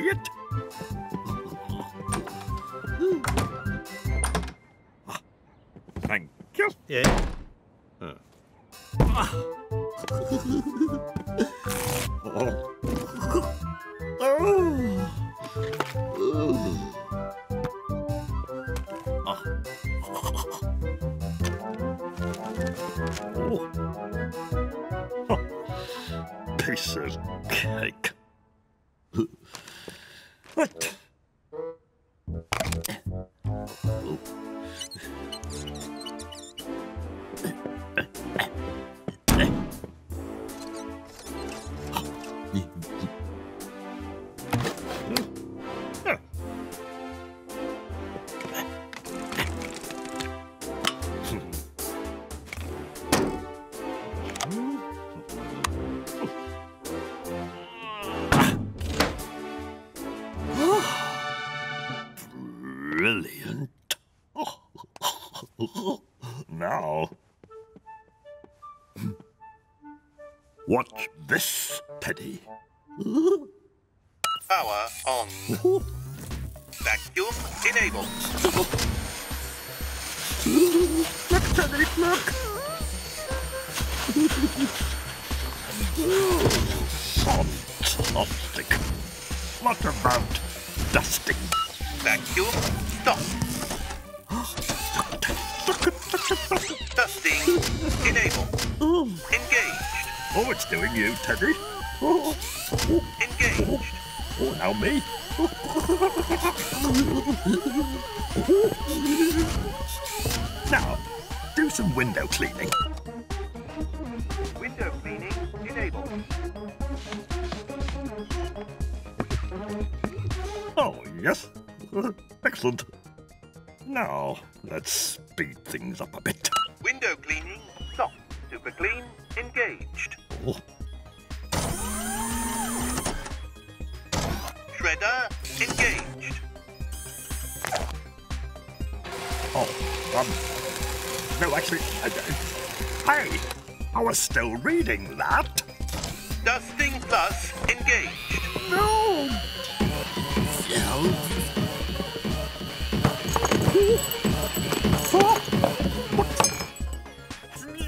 see it? Thank you. Yeah. Oh. Oh. Oh. Piece of cake. What? Brilliant. Now, watch this, Teddy. Power on. Vacuum enabled. Look, Teddy, look. Fantastic. What about dusting? Vacuum stop. Dusting enable. Engaged. Oh, it's doing you, Teddy. Engaged. Oh, now me. Now, do some window cleaning. Window cleaning enabled. Oh, yes. Excellent. Now, let's speed things up a bit. Window cleaning, soft, super clean, engaged. Oh. Shredder, engaged. Oh, no, actually, hey, I was still reading that. Dusting plus, engaged. No! Yeah.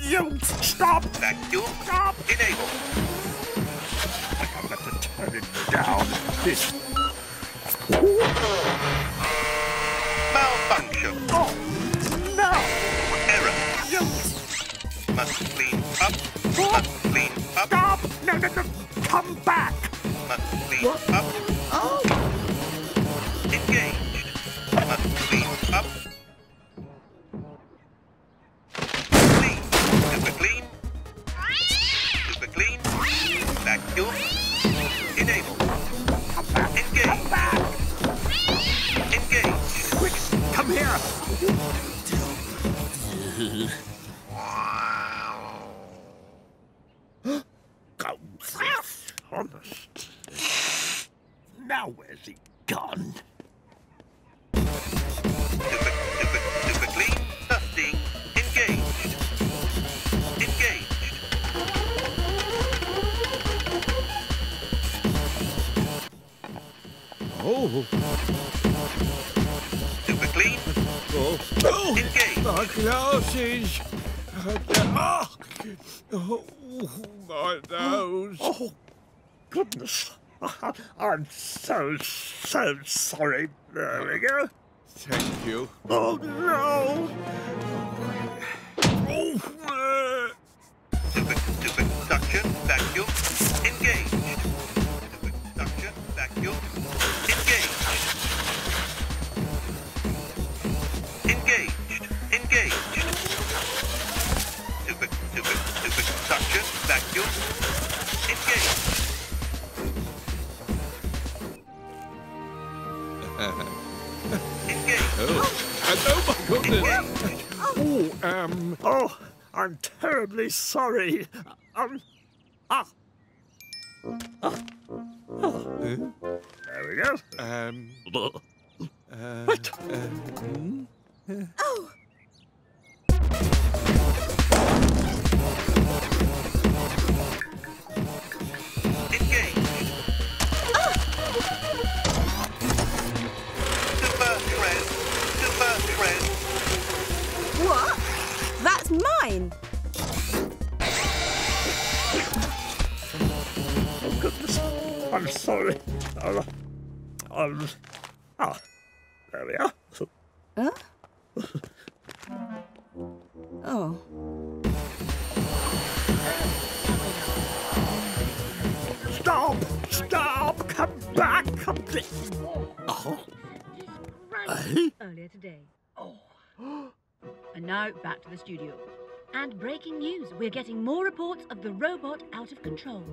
You stop! Vacuum stop! Enable! I have got to turn it down. This. Malfunction. Oh, no! Error. You. Must clean up. What? Must clean up. Stop! No, no, no! Come back! Must clean what? Up. Oh! Engaged. Must clean up. Vacuum enable. Come back. Engage. Come back. Engage. Quick, come here. Go fast. Honest. Now where's he gone? Oh. Super clean. Oh. Oh. Engage. My glasses. Oh, my nose. Oh, goodness. I'm so sorry. There we go. Thank you. Oh, no. Oh. Super suction. Vacuum. Engage. Super suction. Vacuum. Suction, vacuum, engage. Engage. Oh. Oh, my goodness. Engage. Oh, Oh, I'm terribly sorry. There we go. What? Oh. Engage. Oh. I'm sorry. There we are. Huh? Oh. Stop! Stop! Come back! Come back! Oh. Earlier today. Oh. And now back to the studio. And breaking news, we're getting more reports of the robot out of control.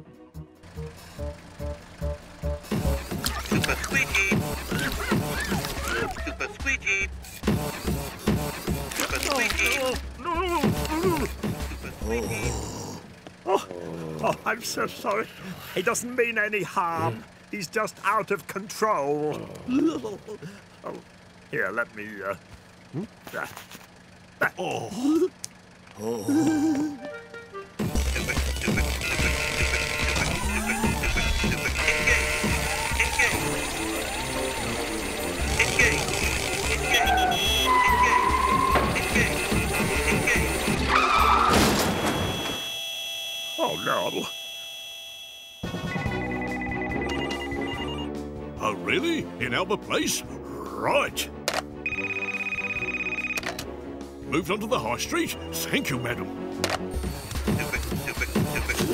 Super squeaky! Super squeaky! Super squeaky! Super squeaky! Oh, I'm so sorry. He doesn't mean any harm. He's just out of control. Here, let me... Oh. Oh. Oh no. Oh really? In Albert Place? Right. Moved onto the high street. Thank you, madam.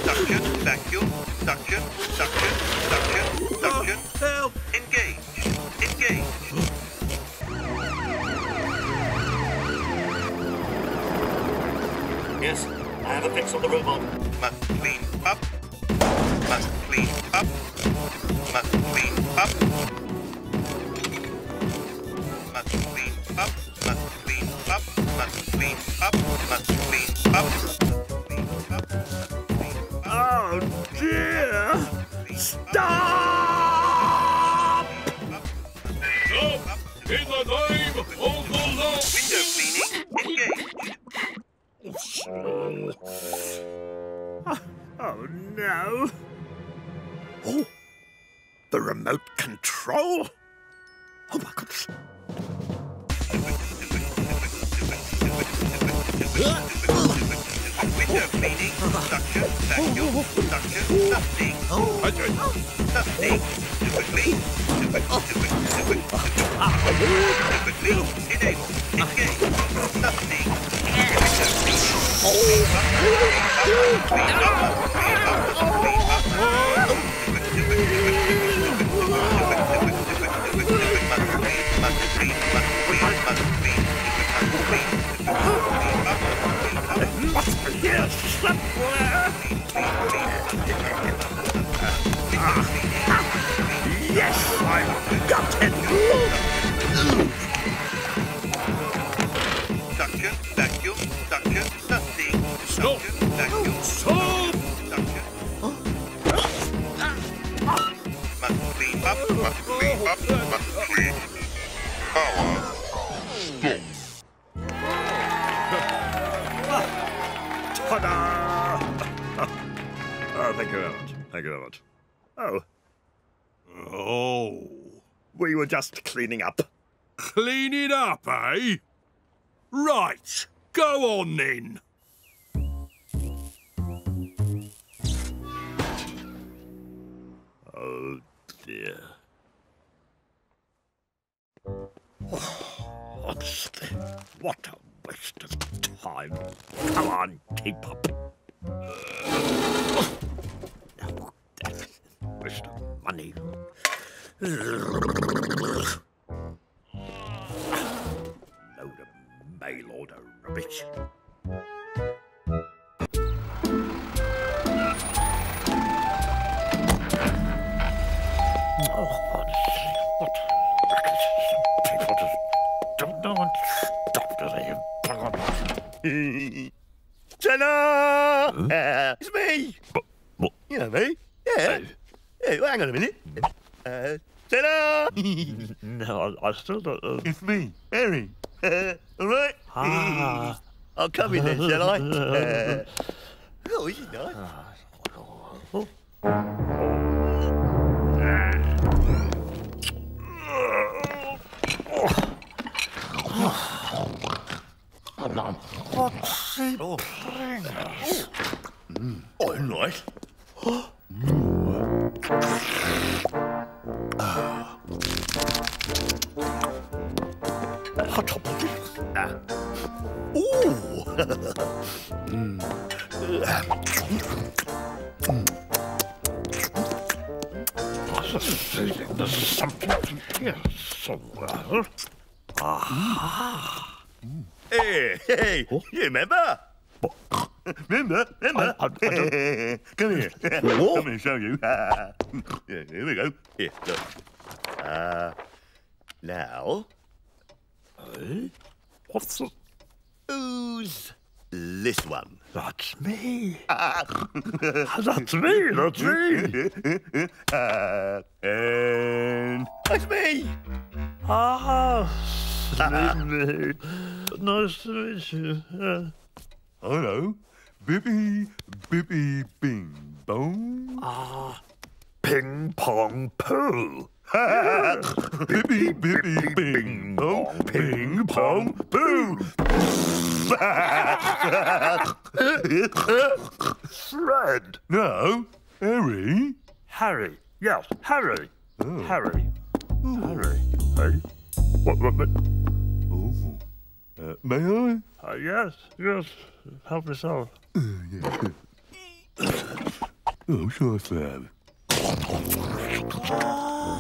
Suction, vacuum, suction, suction, suction, suction. Help! Engage, engage. Yes, I have a fix on the robot. Must clean up. Must clean up. Must clean up. Must clean up. Must clean up. Must clean up, must clean up, clean up, clean up. Oh dear! Stop! Stop! In the name of the law! Window cleaning, engage! Oh no! Oh! The remote control? Oh my goodness! Window cleaning, suction, vacuum, suction, nothing. Nothing. Super clean, super clean, enable, engage, nothing. Yes, I've got it! Suction, vacuum, suction, nothing. Suction, vacuum, suction. Must clean up, must clean up, must clean. Power. Ta-da! Oh, thank you very much. Thank you very much. Oh. Oh. We were just cleaning up. Clean it up, eh? Right. Go on, then. Oh, dear. Oh, what's this? What a waste of time. Come on, keep up. Oh, that's a waste of money. Load of mail order rubbish. Oh, what? People just don't know and stop, do they? Ta-da! Huh? It's me! What? You know me? Yeah. Hey, well, hang on a minute. Ta-da! No, I still don't know. It's me, Harry. All right? Ah. I'll come in then, shall I? Oh, this is nice. Oh. What's he playing at? Oh, nice. There's something here somewhere. Ah. Hey, huh? You remember? Remember? I come here. What? I'm going to show you. Here we go. Here, look. Now. What's the... Who's this one? That's me. That's me. And... That's me. Ah, Slimmy. Nice to meet you. Hello. Bippy Bing Bong. Ah, Ping Pong Poo. Bippy Bing Bong. Ping Pong Poo. Fred. No, Harry. Harry. Yes, Harry. Oh. Harry. Ooh. Harry. Hey. What? Oh. May I? Yes. Help yourself. Yeah. Oh, sure, Fab. Right. Oh,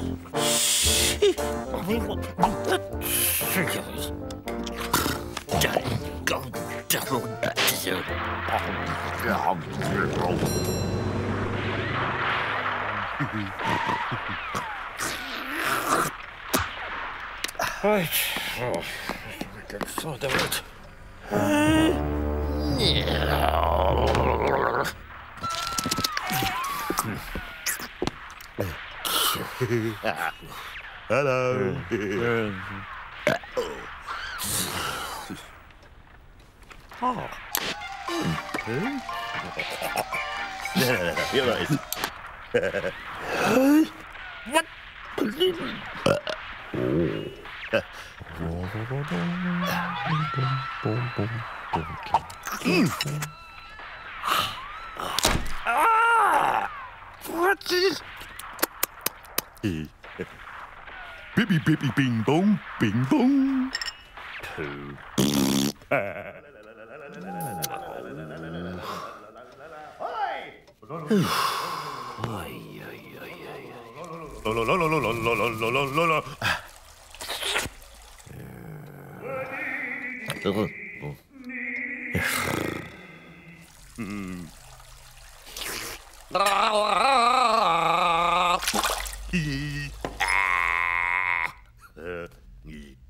we can sort of it. Hello. Oh. You're right. What? Oh. What is? Bippy bing bong. Poo. Hi.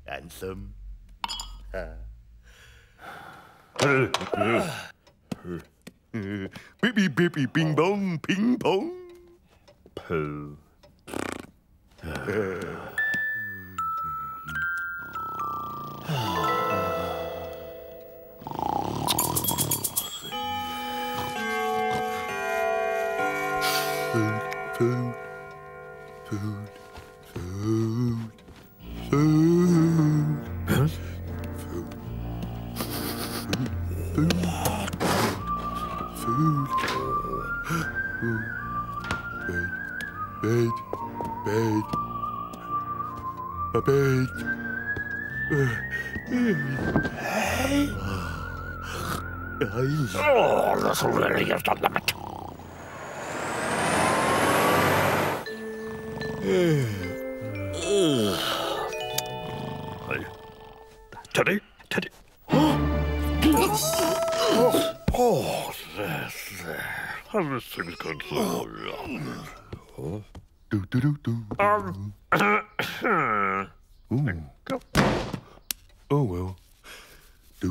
Handsome. Bippy bing bong ping pong. Poo. Oh, that's really good. Teddy. Oh, that's everything's good. Go. Oh well. Do.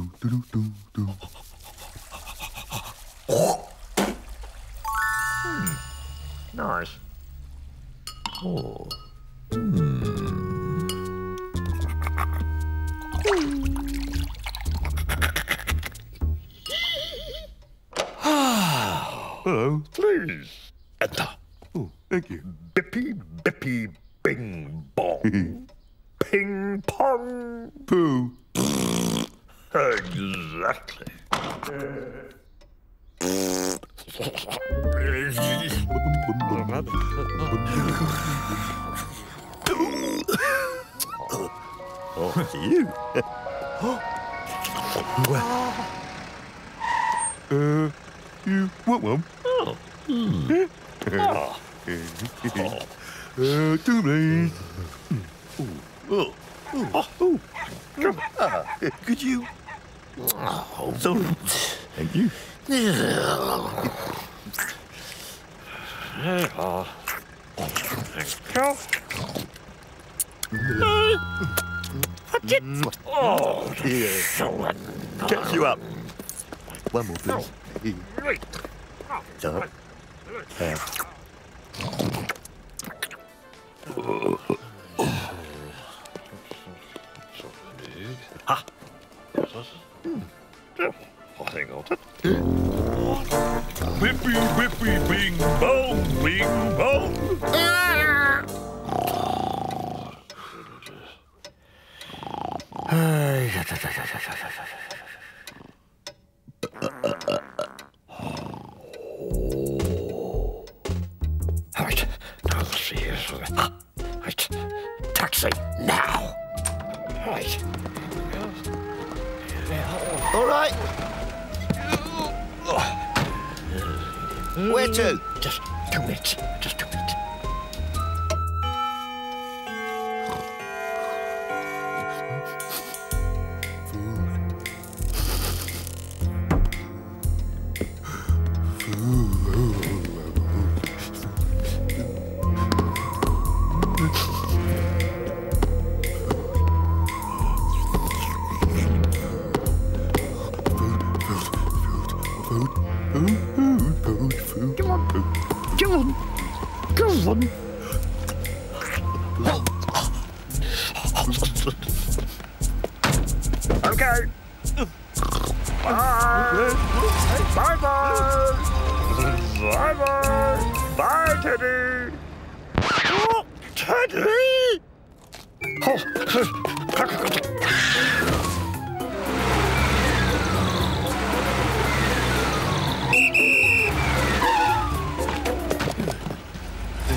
Nice. Oh. Hello. Please. Enter. Oh, thank you. Bippy, bing, bong. Ping, pong. Poo. Exactly. Oh, you. You want one? Oh. Mm. Oh. Two please. Oh. Oh. Oh. Could you? Oh. So, thank you. Oh, yeah. Catch you up. One more, please. Stop. Ha! Hang on. Whippy, whippy, bing, bong, bing, bong. Where to? Just do it. Just do it. Okay. Bye. Bye bye. Bye bye. Bye, Teddy. Oh, Teddy. Oh.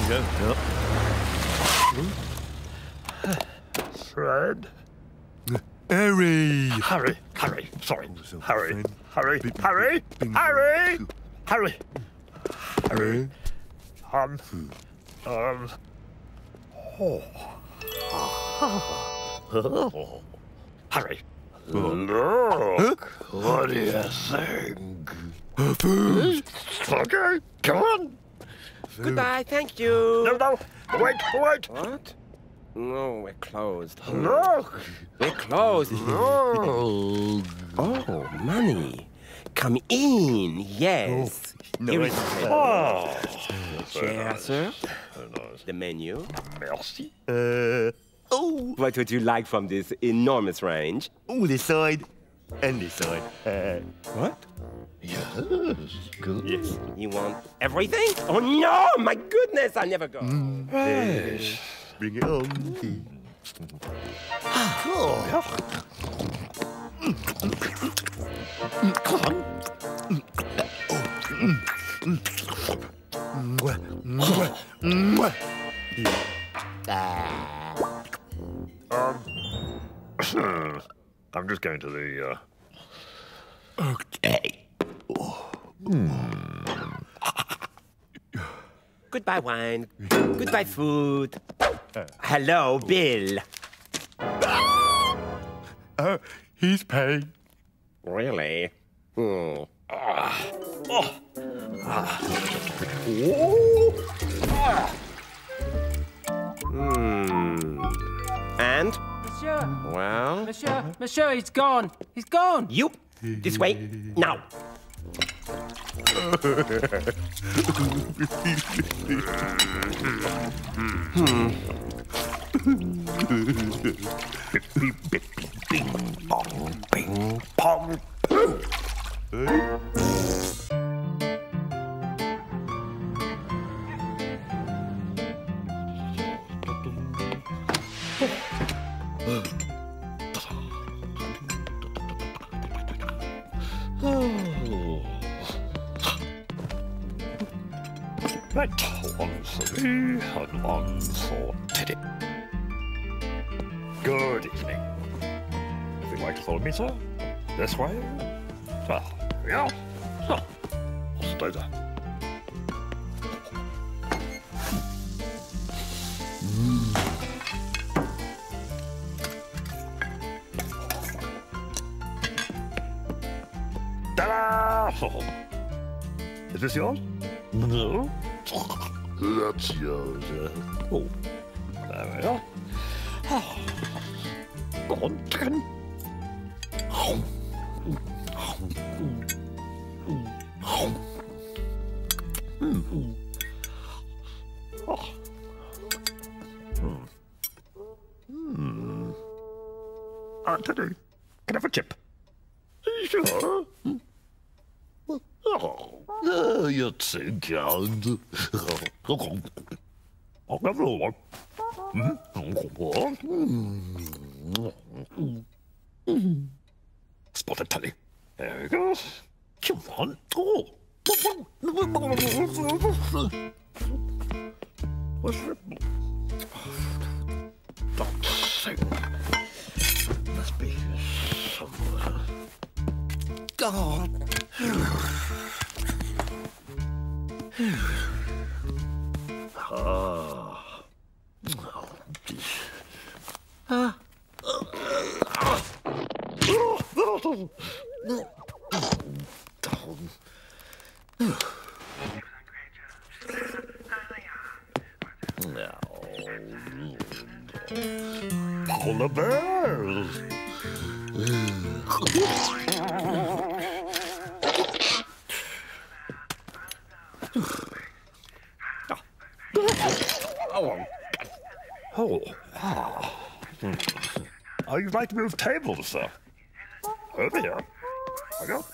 Yep. Fred? Harry! Harry! Harry! Sorry. Harry! Harry! Harry! Harry! Harry! Harry! Oh. Harry! Look! What do you think? Food! Okay! Come on! Goodbye, thank you. No, no, wait, wait. What? No, we're closed. Look! We're closed. No. Oh, money. Come in, yes. No. Here is chair, sir. The menu. Merci. Oh. What would you like from this enormous range? Oh, this side and this side. What? Yes, good. Yes. You want everything? Oh no! My goodness, I never go. Yes. Bring it on. I'm just going to the. Okay. Mm. Goodbye, wine. Goodbye, food. Hello, Bill. He's paying. Really? Mm. Mm. And? Monsieur. Well? Monsieur, monsieur, he's gone. He's gone. You? This way? Now. Bing bong, bing pong, poo. Right, one for me and one for Teddy. Good evening. If you'd like to follow me, sir, this way. Well, yeah. 答えだ。だらーですよ。That's yours. Oh, there we are. Go on, chicken. Anthony, can I have a chip? Sure. Oh, you're too kind. I'll have another one. Spotted Tully. There we go. Come on. Oh. What's that? That's so. Must be somewhere. God. Ah. Ah. All the bells. Oh, oh, you'd like to move tables, sir? Over here. I go.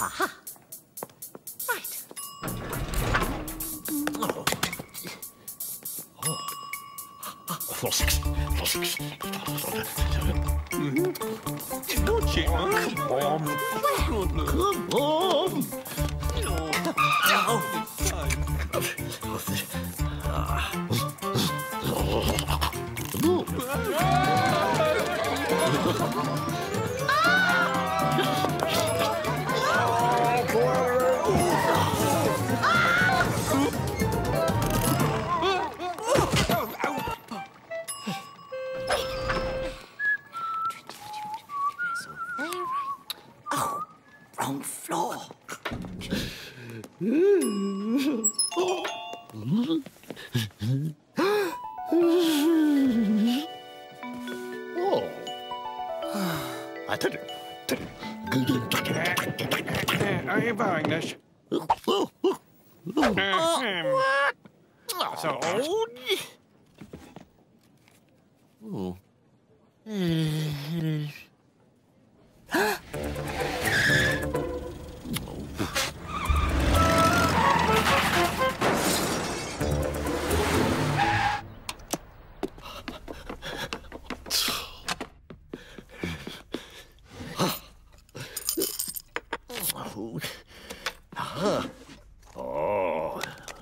Aha. Right. Oh. Six. Six. Don't you? Come on. Come on. Are you buying this? So old. Oh.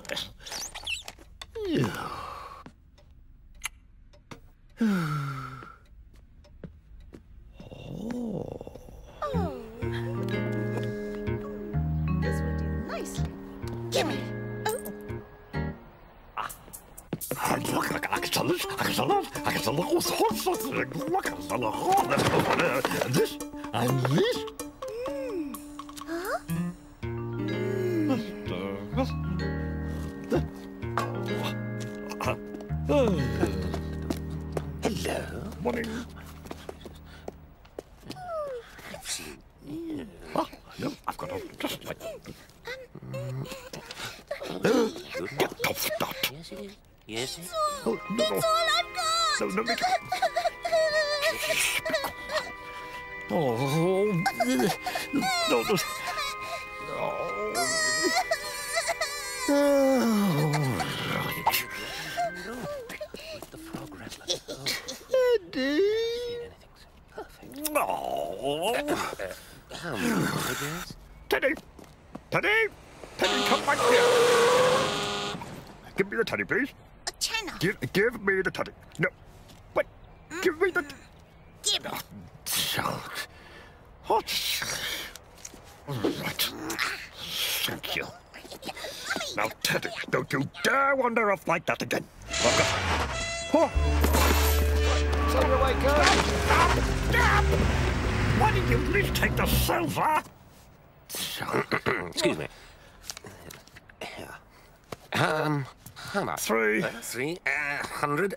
This and this. Huh? Hello. Morning. I've got a... Yes, it is. Yes, it is. Oh, no, that's all I've got. No, no, make it. Oh, no, no. Oh, right. With the frog rattler. Oh, dear. Perfect. Oh. How many figures? Teddy! Teddy! Teddy, come back here! Give me the teddy, please. A tenner. Give me the teddy. No. Wait. Give me the... Give it. Oh, all right. Thank you. Now, Teddy, don't you dare wander off like that again. Oh. Silver, wake up! Stop! Stop! Why did you please take the silver? Excuse me. How much? 300. 300.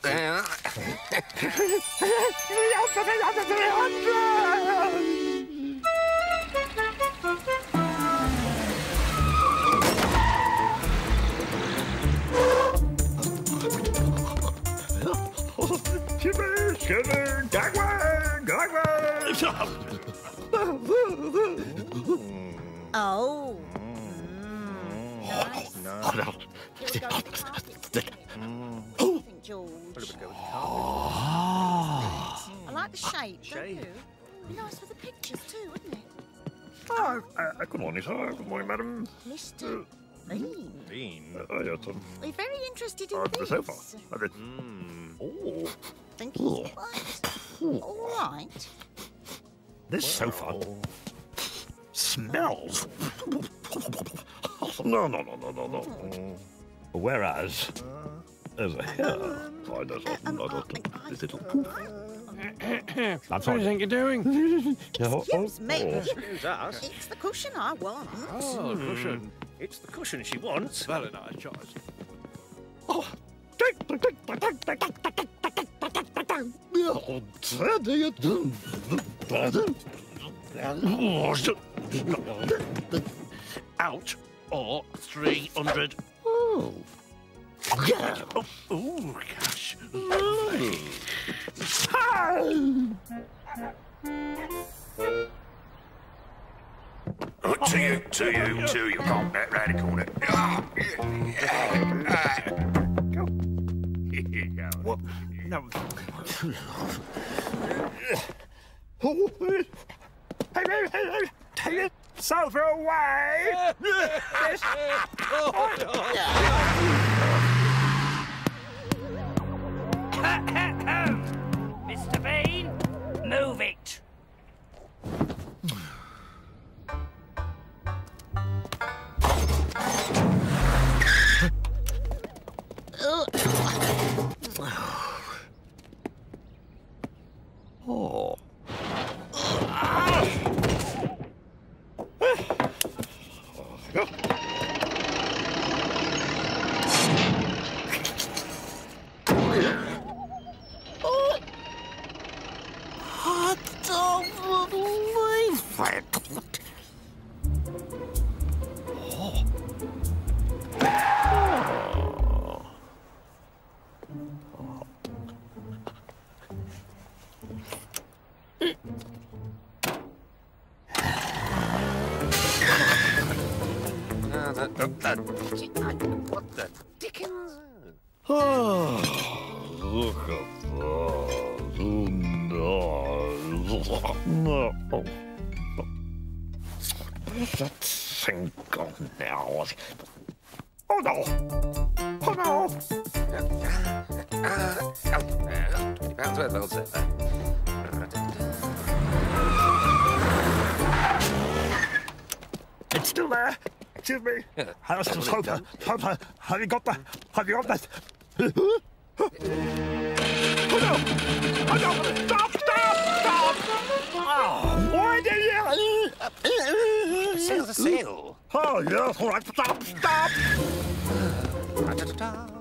Shiver, shiver, Dagwood, Dagwood! Oh. Mm, nice. Oh, no. Oh. I like the shape, don't you? Be nice with the pictures too, wouldn't it? Oh, good morning, sir. Good morning, madam. Mr. Bean. Bean. Yes, we're very interested in the sofa. Oh. Think he's all right. This sofa smells. No. Whereas over here, I don't. Is it That's what you think you're doing. Excuse me. Excuse us. It's the cushion I want. Oh, the cushion. It's the cushion she wants. Very nice choice. Oh, out or 300. Oh. Yeah. Oh, gosh. Oh, to you. Can't bet round the corner. What? No. Take it, silver away. Mr. Bean, move it. Oh. What the dickens? Oh, look at that. Oh, no. No. Where's that thing gone now? Oh, no. Oh, no. £20 worth, old sir. It's still there. Excuse me. How's the sofa? Sofa? Have you got that? Oh no! Oh no! Stop! Oh, why did you? Sail the sail. Oh yes, all right. Stop!